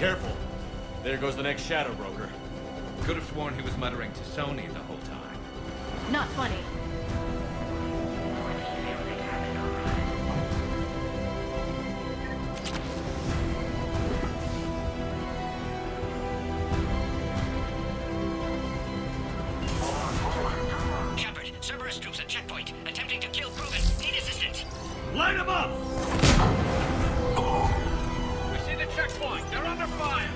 Careful. There goes the next Shadow Broker. Could have sworn he was muttering to Sony the whole time. Not funny. Shepard, Cerberus troops at checkpoint, attempting to kill Krogan. Need assistance. Light him up! We see the checkpoint. They're under fire.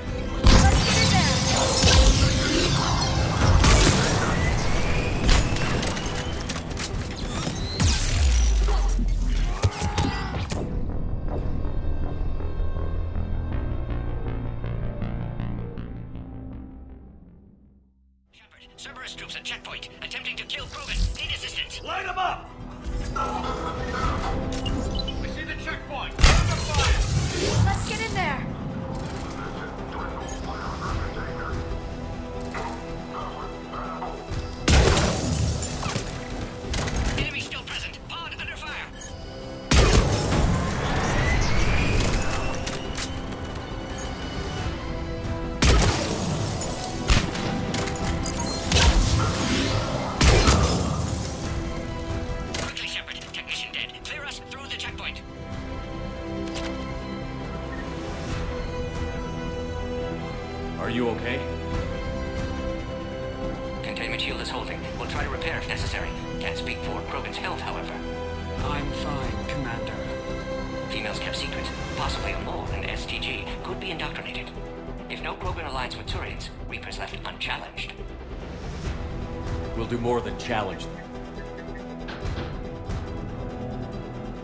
Cerberus troops at checkpoint, attempting to kill Krogan. Need assistance. Light them up! We see the checkpoint. Under fire. Let's get in there. Are you okay? Containment shield is holding. We'll try to repair if necessary. Can't speak for Krogan's health, however. I'm fine, Commander. Females kept secret. Possibly a mole and STG. Could be indoctrinated. If no Krogan aligns with Turians, Reapers left unchallenged. We'll do more than challenge them. Shepard, meet us at next checkpoint. Cerberus is likely to target.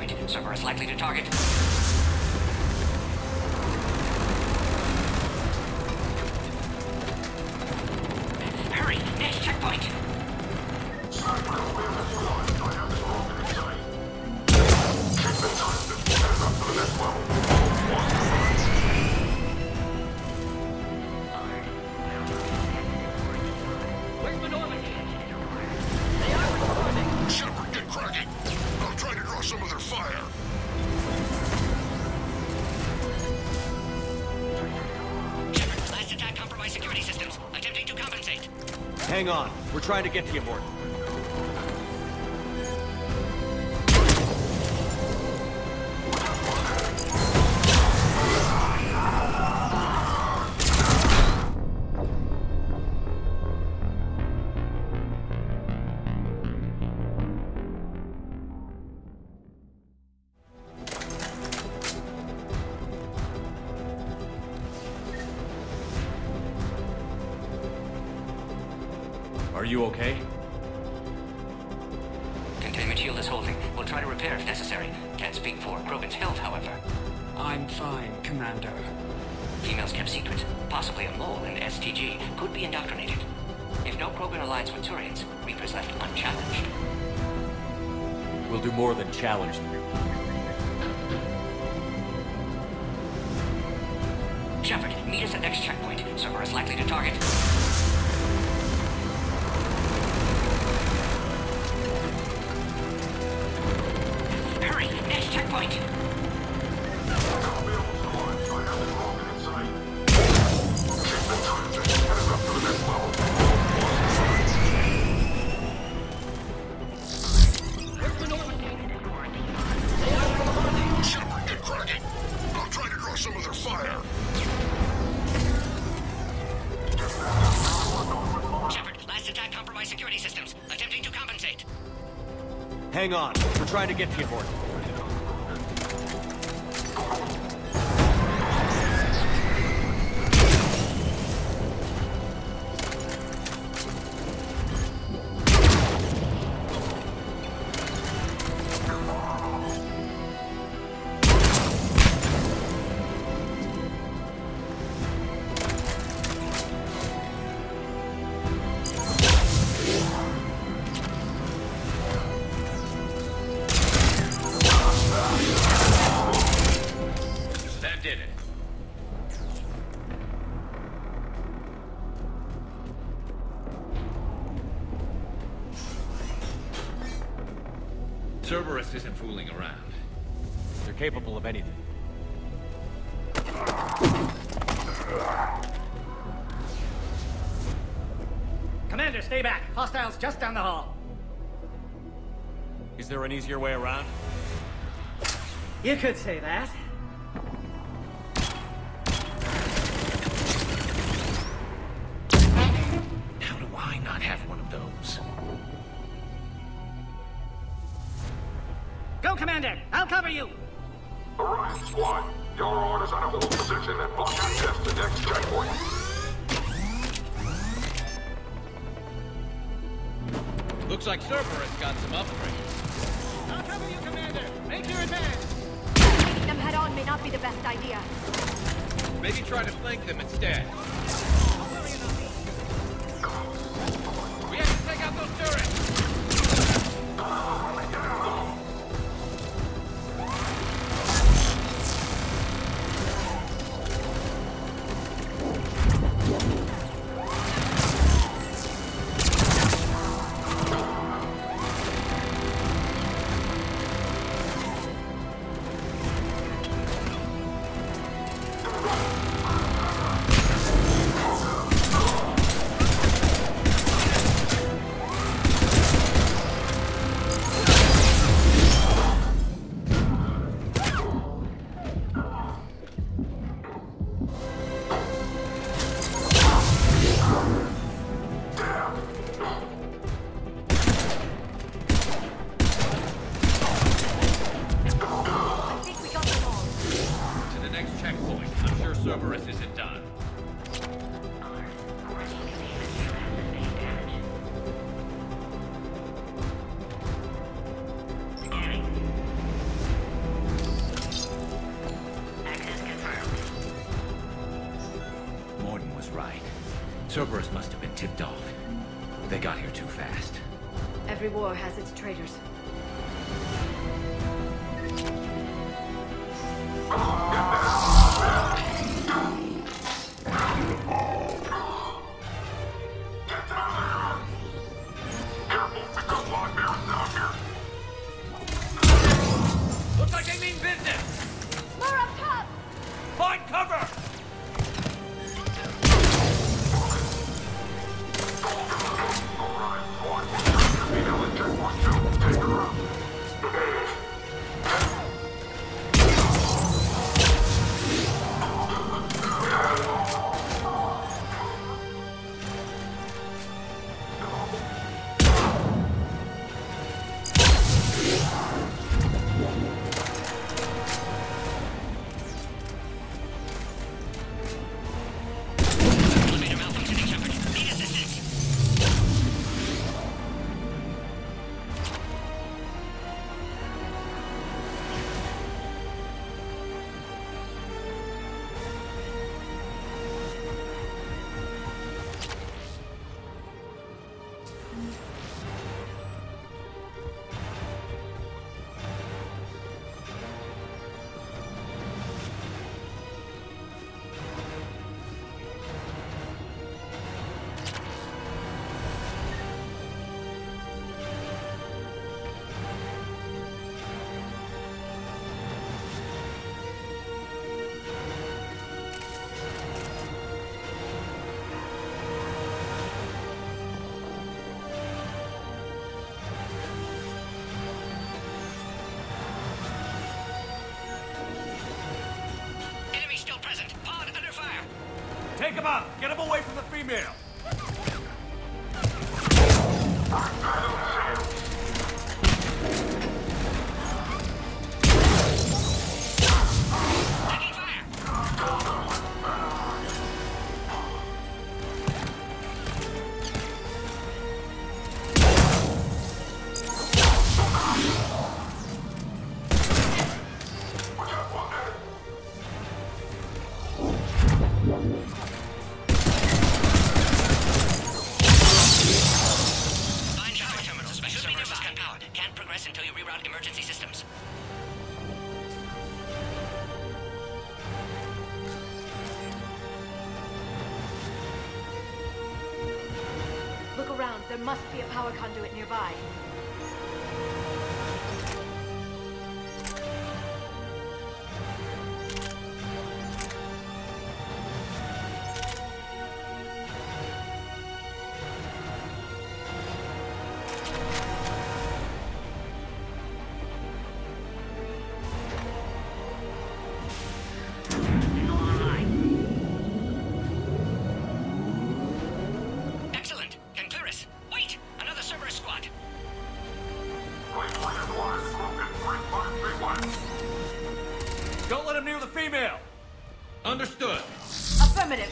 Hang on. We're trying to get to you, Mort. Are you okay? Containment shield is holding. We'll try to repair if necessary. Can't speak for Krogan's health, however. I'm fine, Commander. Females kept secret. Possibly a mole and STG. Could be indoctrinated. If no Krogan aligns with Turians, Reapers left unchallenged. We'll do more than challenge them. Shepard, meet us at next checkpoint. Cerberus is likely to target. Hang on. We're trying to get to you, Mort. Cerberus isn't fooling around. They're capable of anything. Commander, stay back. Hostiles just down the hall. Is there an easier way around? You could say that. How do I not have one of those? Go, Commander! I'll cover you! Alright, squad. Your orders on a hold position and block access to next checkpoint. Looks like Cerberus got some upgrades. I'll cover you, Commander! Make your advance! Taking them head-on may not be the best idea. Maybe try to flank them instead. Don't worry about me. We have to take out those turrets! Cerberus must have been tipped off. They got here too fast. Every war has its traitors. Looks like they mean business! More up top! Find cover! Take him out! Get him away from the female! There must be a power conduit nearby. female. Understood. Affirmative.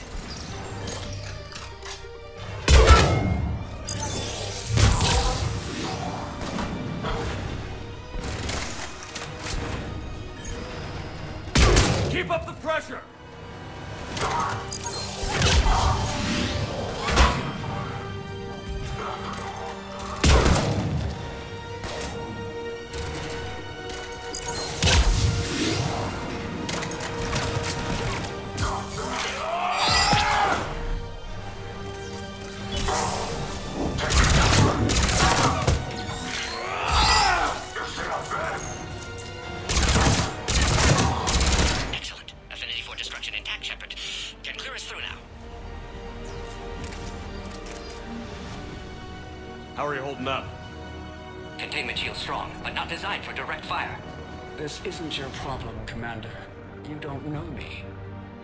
Keep up the pressure. This isn't your problem, Commander. You don't know me.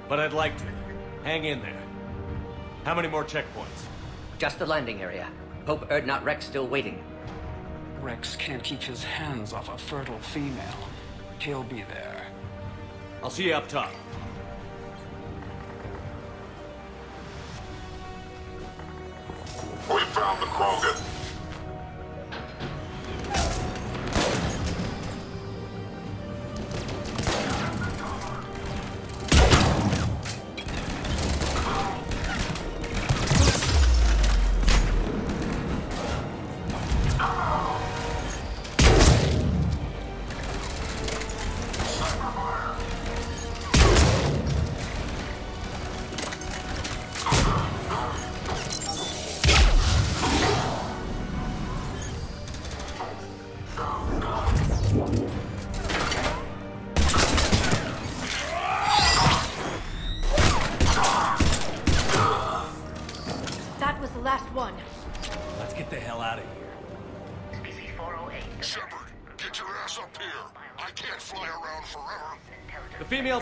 But I'd like to. Hang in there. How many more checkpoints? Just the landing area. Hope Urdnot Wrex still waiting. Wrex can't keep his hands off a fertile female. He'll be there. I'll see you up top. We found the Krogan.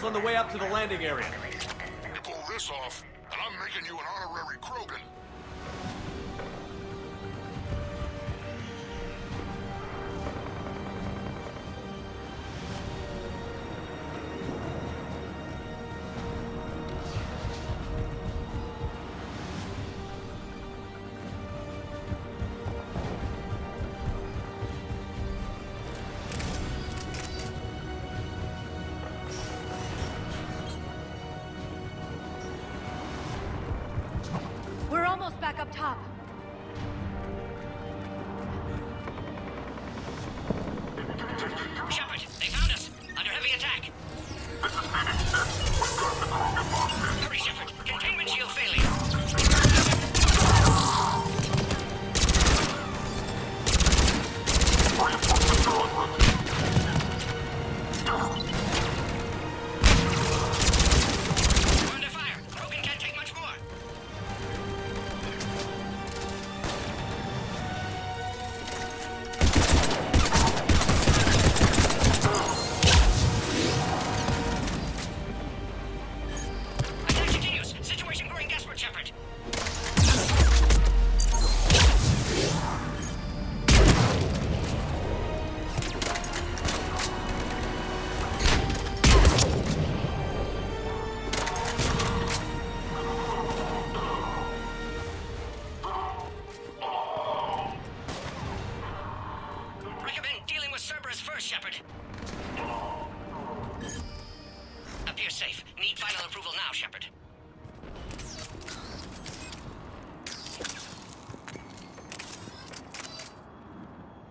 On the way up to the landing area. You pull this off, and I'm making you an honorary Krogan.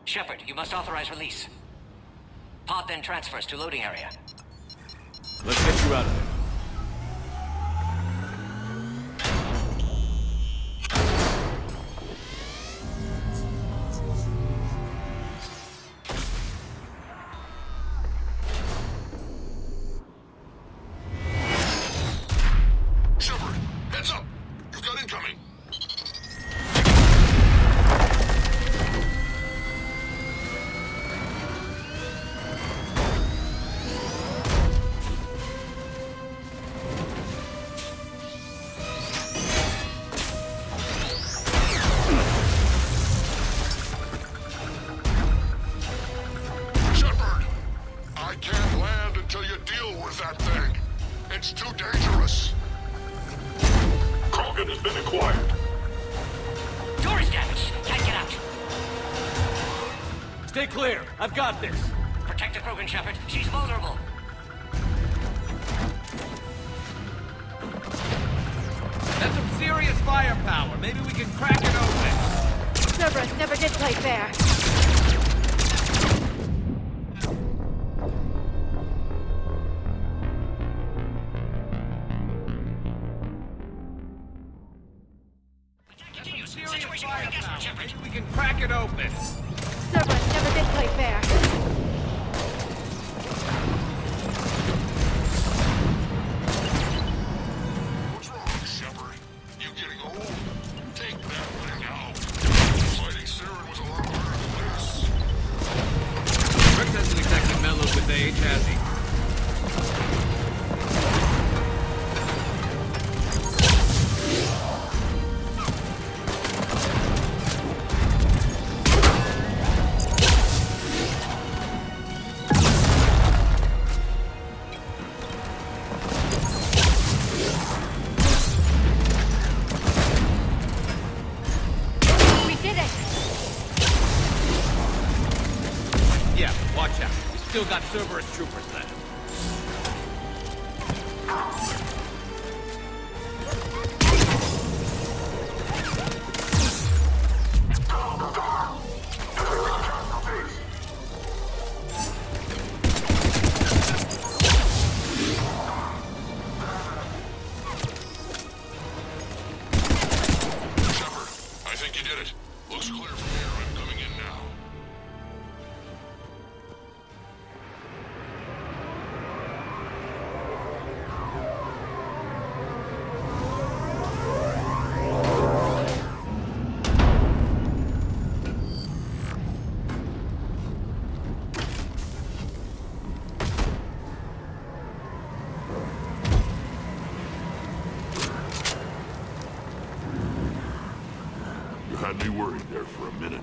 Shepard, you must authorize release. Pod then transfers to loading area. Let's get you out of there. I can't land until you deal with that thing. It's too dangerous. Krogan has been acquired. Door is damaged. Can't get out. Stay clear. I've got this. Protect the Krogan, Shepard. She's vulnerable. That's some serious firepower. Maybe we can crack it open. Cerberus never did play fair. Got Cerberus troopers then. I'd be worried there for a minute.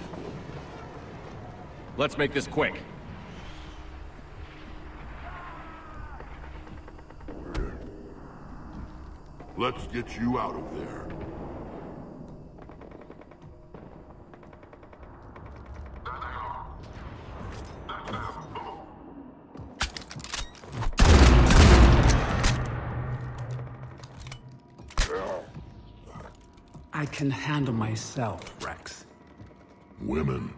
Let's make this quick. Let's get you out of there. I can handle myself, Wrex. Women.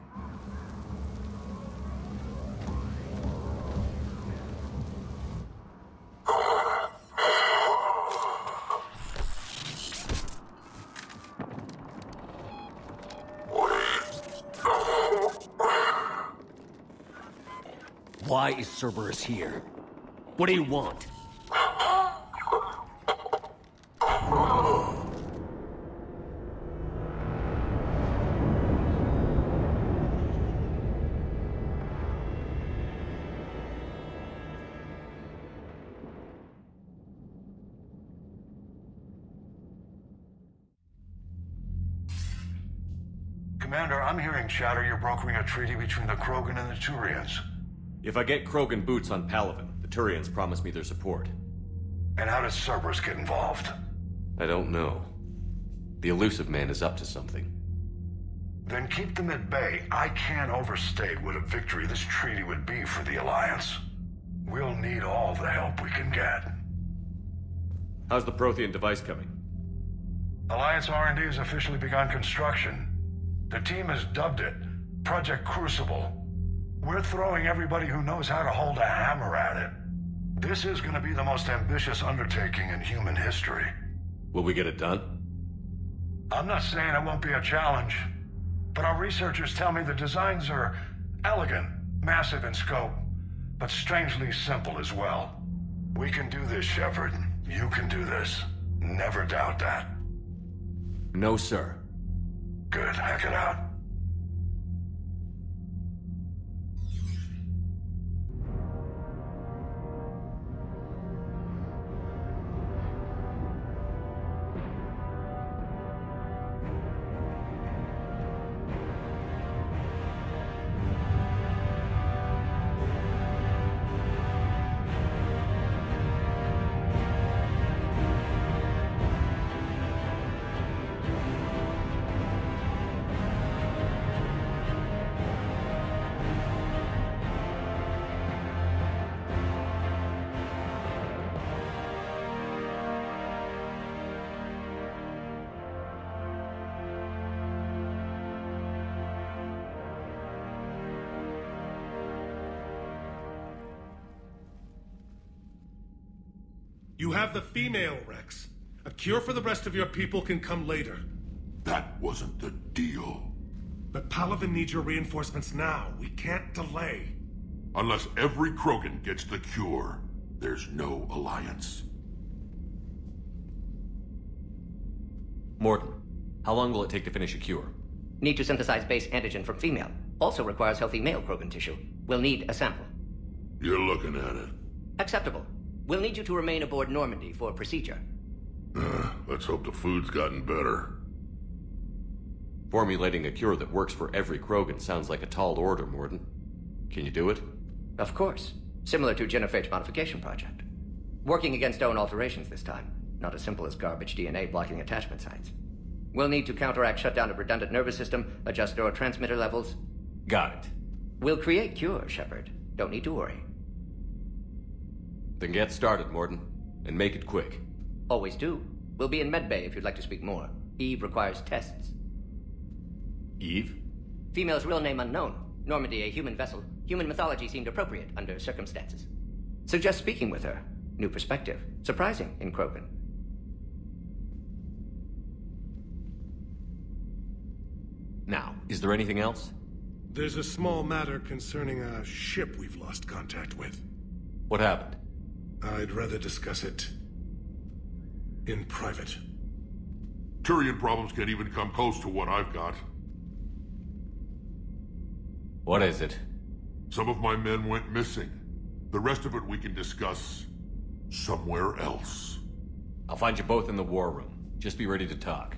Why is Cerberus here? What do you want? Commander, I'm hearing chatter you're brokering a treaty between the Krogan and the Turians. If I get Krogan boots on Palaven, the Turians promise me their support. And how does Cerberus get involved? I don't know. The Elusive Man is up to something. Then keep them at bay. I can't overstate what a victory this treaty would be for the Alliance. We'll need all the help we can get. How's the Prothean device coming? Alliance R&D has officially begun construction. The team has dubbed it Project Crucible. We're throwing everybody who knows how to hold a hammer at it. This is going to be the most ambitious undertaking in human history. Will we get it done? I'm not saying it won't be a challenge, but our researchers tell me the designs are elegant, massive in scope, but strangely simple as well. We can do this, Shepard. You can do this. Never doubt that. No, sir. Good, hack it out. You have the female Wrex. A cure for the rest of your people can come later. That wasn't the deal. But Palaven needs your reinforcements now. We can't delay. Unless every Krogan gets the cure, there's no Alliance. Morton, how long will it take to finish a cure? Need to synthesize base antigen from female. Also requires healthy male Krogan tissue. We'll need a sample. You're looking at it. Acceptable. We'll need you to remain aboard Normandy for a procedure. Let's hope the food's gotten better. Formulating a cure that works for every Krogan sounds like a tall order, Morton. Can you do it? Of course. Similar to Genophage modification project. Working against own alterations this time. Not as simple as garbage DNA blocking attachment sites. We'll need to counteract shutdown of redundant nervous system, adjust neurotransmitter levels. Got it. We'll create cure, Shepard. Don't need to worry. Then get started, Morton. And make it quick. Always do. We'll be in Medbay if you'd like to speak more. Eve requires tests. Eve? Female's real name unknown. Normandy, a human vessel. Human mythology seemed appropriate under circumstances. Suggest speaking with her. New perspective. Surprising in Krogan. Now, is there anything else? There's a small matter concerning a ship we've lost contact with. What happened? I'd rather discuss it in private. Turian problems can't even come close to what I've got. What is it? Some of my men went missing. The rest of it we can discuss somewhere else. I'll find you both in the war room. Just be ready to talk.